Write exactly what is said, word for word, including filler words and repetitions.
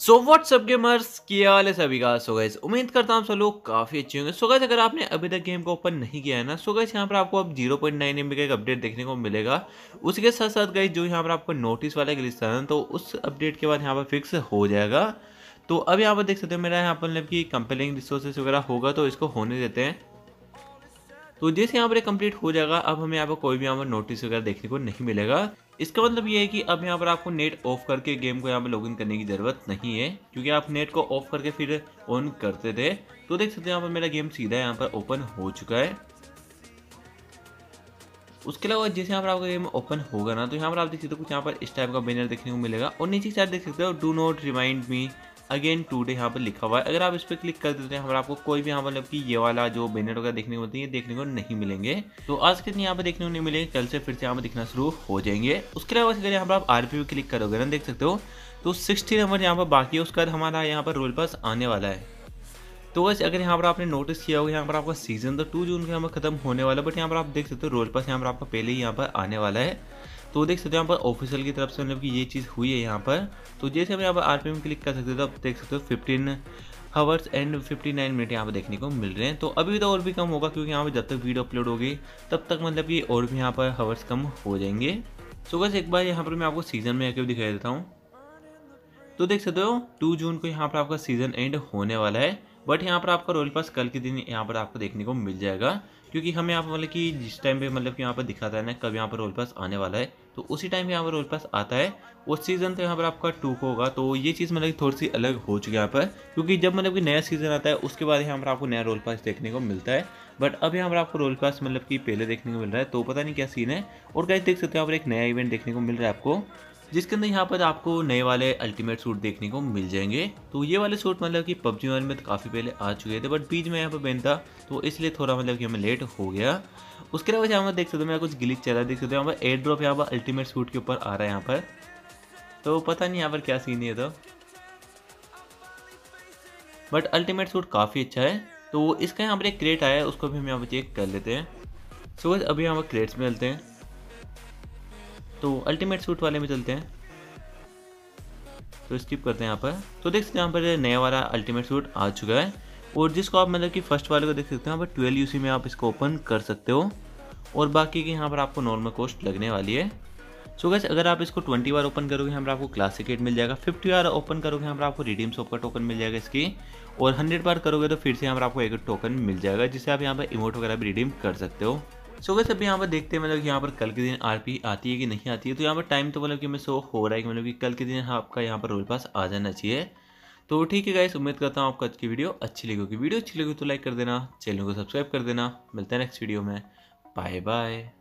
So what's up gamers, क्या हाल है सभी का। सो गाइस उम्मीद करता हूँ सब लोग काफ़ी अच्छे होंगे। सो गाइस अगर आपने अभी तक गेम को ओपन नहीं किया है ना, सो गाइस यहाँ पर आपको अब जीरो पॉइंट नाइन एमबी का एक अपडेट देखने को मिलेगा। उसके साथ साथ गाइस जो यहाँ पर आपको नोटिस वाला ग्लिच था ना, तो उस अपडेट के बाद यहाँ पर फिक्स हो जाएगा। तो अब यहाँ पर देख सकते हो मेरा यहाँ पर कि कंपेलिंग रिसोर्सेस वगैरह होगा, तो इसको होने देते हैं। तो जैसे यहाँ पर कंप्लीट हो जाएगा, अब हमें यहाँ पर कोई भी यहाँ पर नोटिस वगैरह देखने को नहीं मिलेगा। इसका मतलब ये है कि अब यहाँ पर आपको नेट ऑफ करके गेम को यहाँ पर लॉगिन करने की ज़रूरत नहीं है, क्योंकि आप नेट को ऑफ करके फिर ऑन करते थे। तो देख सकते हैं यहाँ पर मेरा गेम सीधा यहाँ पर ओपन हो चुका है। उसके अलावा जैसे यहाँ पर आपका गेम ओपन होगा ना, तो यहाँ पर आप देख सकते हो कुछ यहाँ पर इस टाइप का बैनर देखने को मिलेगा, और नीचे की साइड देख सकते हो do not remind me again today यहाँ पर लिखा हुआ है। अगर आप इस पर क्लिक कर देते हैं, हमारा आपको कोई भी यहाँ मतलब कि ये वाला जो बैनर वगैरह देखने को मिलते हैं, ये देखने को नहीं मिलेंगे। तो आज कितने यहाँ पर देखने को नहीं मिलेंगे, कल से फिर से यहाँ पर दिखना शुरू हो जाएंगे। उसके अलावा अगर यहाँ पर आप आर पी पे क्लिक करोगे ना, देख सकते हो तो सिक्सटी नंबर यहाँ पर बाकी है। उसका हमारा यहाँ पर रोल पास आने वाला है। तो बस अगर यहाँ पर आपने नोटिस किया होगा, यहाँ पर आपका सीजन तो टू जून के यहाँ पर खत्म होने वाला है, बट यहाँ पर आप देख सकते हो रोल पास यहाँ पर आपका पहले ही यहाँ पर आने वाला है। तो देख सकते हो यहाँ पर ऑफिशियल की तरफ से मतलब कि ये चीज़ हुई है यहाँ पर। तो जैसे हम यहाँ पर आर पी में क्लिक कर सकते हो, तो आप देख सकते हो fifteen hours and fifty nine minute यहाँ पर देखने को मिल रहे हैं। तो अभी तो और भी कम होगा, क्योंकि यहाँ पर जब तक वीडियो अपलोड होगी तब तक मतलब कि और भी यहाँ पर हावर्स कम हो जाएंगे। सो बस एक बार यहाँ पर मैं आपको सीज़न में आके दिखाई देता हूँ। तो देख सकते हो टू जून को यहाँ पर आपका सीज़न एंड होने वाला है, बट यहाँ पर आपका रोल पास कल के दिन यहाँ पर आपको देखने को मिल जाएगा, क्योंकि हमें यहाँ पर मतलब कि जिस टाइम पे मतलब कि यहाँ पर दिखाता है ना कब यहाँ पर रोल पास आने वाला है, तो उसी टाइम यहाँ पर रोल पास आता है। और सीज़न तो यहाँ पर आपका टू होगा। तो ये चीज़ मतलब कि थोड़ी सी अलग हो चुकी है यहाँ पर, क्योंकि जब मतलब कि नया सीज़न आता है उसके बाद यहाँ पर आपको नया रोल पास देखने को मिलता है, बट अब यहाँ पर आपको रोल पास मतलब कि पहले देखने को मिल रहा है। तो पता नहीं क्या सीन है। और गाइस देख सकते हो यहाँ पर एक नया इवेंट देखने को मिल रहा है आपको, जिसके अंदर यहाँ पर आपको नए वाले अल्टीमेट सूट देखने को मिल जाएंगे। तो ये वाले सूट मतलब कि पबजी मोबाइल में तो काफ़ी पहले आ चुके थे, बट बीच में यहाँ पर बैन था, तो इसलिए थोड़ा मतलब कि हमें लेट हो गया। उसके अलावा यहाँ पर देख सकते हो मेरा कुछ ग्लिच चला, देख सकते हो यहाँ पर एयर ड्रॉप यहाँ पर अल्टीमेट सूट के ऊपर आ रहा है यहाँ पर। तो पता नहीं यहाँ पर क्या सीन है, तो बट अल्टीमेट सूट काफ़ी अच्छा है। तो इसका यहाँ पर एक क्रेट आया है, उसको भी हम यहाँ पर चेक कर लेते हैं। सो बस अभी यहाँ पर क्रेट्स में चलते हैं, तो अल्टीमेट सूट वाले में चलते हैं, तो स्किप करते हैं यहाँ पर। तो देख सकते हैं यहाँ पर नया वाला अल्टीमेट सूट आ चुका है, और जिसको आप मतलब कि फर्स्ट वाले को देख सकते हैं यहाँ पर ट्वेल्व यूसी में आप इसको ओपन कर सकते हो, और बाकी के यहाँ पर आपको नॉर्मल कॉस्ट लगने वाली है। सो गाइस अगर आप इसको ट्वेंटी बार ओपन करोगे यहाँ पर आपको क्लासिक किट मिल जाएगा, फिफ्टी बार ओपन करोगे यहाँ पर आपको रिडीम शॉप का टोकन मिल जाएगा इसकी, और हंड्रेड बार करोगे तो फिर से यहाँ पर आपको एक टोकन मिल जाएगा, जिससे आप यहाँ पर इमोट वगैरह भी रिडीम कर सकते हो। सो गाइस अभी यहाँ पर देखते हैं मतलब यहाँ पर कल के दिन आरपी आती है कि नहीं आती है। तो यहाँ पर टाइम तो मतलब कि हमें शो हो रहा है कि मतलब कि कल के दिन आपका यहाँ पर रोल पास आ जाना चाहिए। तो ठीक है गाइस, उम्मीद करता हूँ आपको आज की वीडियो अच्छी लगी होगी। वीडियो अच्छी लगी तो लाइक कर देना, चैनल को सब्सक्राइब कर देना। मिलते हैं नेक्स्ट वीडियो में, बाय बाय।